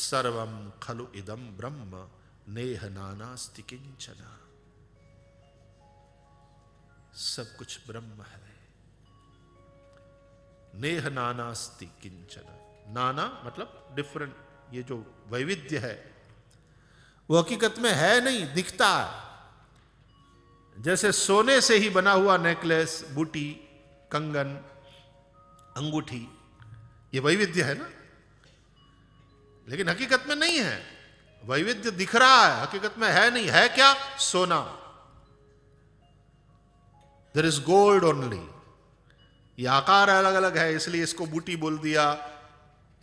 सर्वं खल्विदं ब्रह्म नेह नानास्ति किंचन। सब कुछ ब्रह्म है, नेह नानास्ति किंचन। नाना मतलब डिफरेंट, ये जो वैविध्य है वो हकीकत में है नहीं, दिखता है। जैसे सोने से ही बना हुआ नेकलेस, बूटी, कंगन, अंगूठी, ये वैविध्य है ना, लेकिन हकीकत में नहीं है। वैविध्य दिख रहा है, हकीकत में है नहीं। है क्या? सोना। There is gold only. ये आकार अलग अलग है, इसलिए इसको बूटी बोल दिया,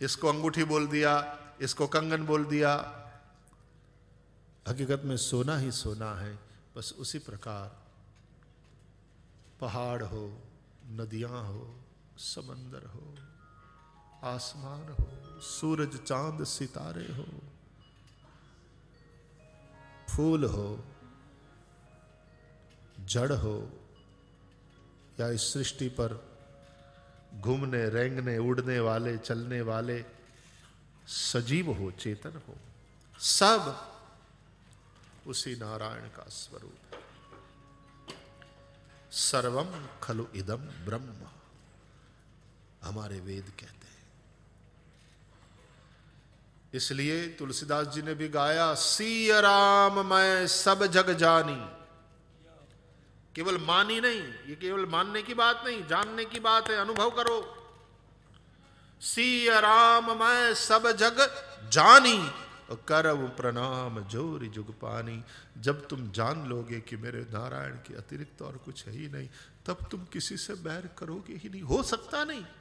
इसको अंगूठी बोल दिया, इसको कंगन बोल दिया। हकीकत में सोना ही सोना है। बस उसी प्रकार पहाड़ हो, नदियां हो, समंदर हो, आसमान हो, सूरज चांद सितारे हो, फूल हो, जड़ हो, या इस सृष्टि पर घूमने, रेंगने, उड़ने वाले, चलने वाले सजीव हो, चेतन हो, सब उसी नारायण का स्वरूप है। सर्वं खलु इदं ब्रह्म हमारे वेद कहते हैं। इसलिए तुलसीदास जी ने भी गाया, सिय राम मैं सब जग जानी। केवल मानी नहीं, ये केवल मानने की बात नहीं, जानने की बात है। अनुभव करो। सिय राम मैं सब जग जानी, करव प्रणाम जोरि जुग पानी। जब तुम जान लोगे कि मेरे नारायण के अतिरिक्त और कुछ है ही नहीं, तब तुम किसी से बैर करोगे ही नहीं। हो सकता नहीं।